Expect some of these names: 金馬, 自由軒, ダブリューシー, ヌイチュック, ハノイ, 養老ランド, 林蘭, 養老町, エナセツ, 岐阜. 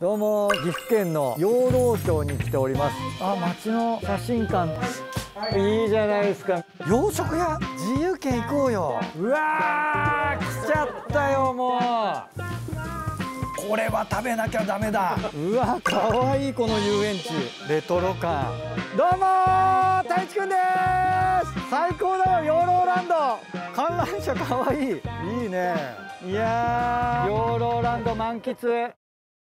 どうも、岐阜県の養老町に来ております。あ、町の写真館。いいじゃないですか。洋食屋、自由軒行こうよ。うわー、来ちゃったよ、もう。これは食べなきゃダメだ。うわ、かわいい、この遊園地。レトロ感。どうもー、太一くんでーす。最高だよ、養老ランド。観覧車かわいい。いいね。いやー、養老ランド満喫。